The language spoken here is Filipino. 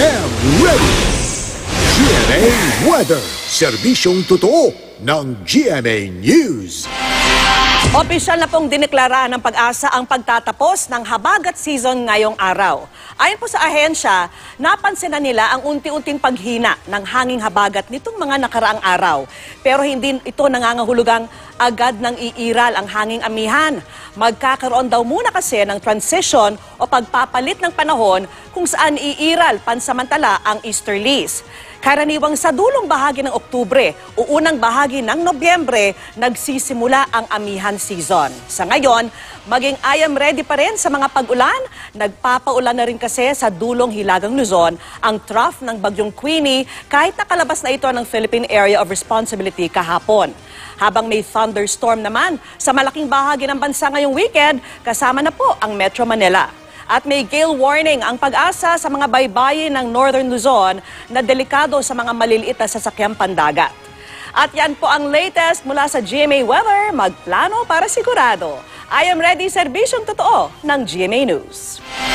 am ready! GMA Weather, serbisyong totoo ng GMA News. Opisyal na pong dineklara ng PAGASA ang pagtatapos ng habagat season ngayong araw. Ayon po sa ahensya, napansin na nila ang unti-unting paghina ng hanging habagat nitong mga nakaraang araw. Pero hindi ito nangangahulugang agad ng iiral ang hanging amihan. Magkakaroon daw muna kasi ng transition o pagpapalit ng panahon kung saan iiral pansamantala ang easterlies. Karaniwang sa dulong bahagi ng Oktubre o unang bahagi ng Nobyembre, nagsisimula ang amihan season. Sa ngayon, maging I am ready pa rin sa mga pag-ulan. Nagpapaulan na rin kasi sa dulong Hilagang Luzon ang trough ng Bagyong Queenie kahit nakalabas na ito ng Philippine Area of Responsibility kahapon. Habang may thunderstorm naman sa malaking bahagi ng bansa ngayong weekend, kasama na po ang Metro Manila. At may gale warning ang PAGASA sa mga baybayin ng Northern Luzon na delikado sa mga maliliit na sasakyang pandagat. At yan po ang latest mula sa GMA Weather, magplano para sigurado. I am ready, serbisyong totoo ng GMA News.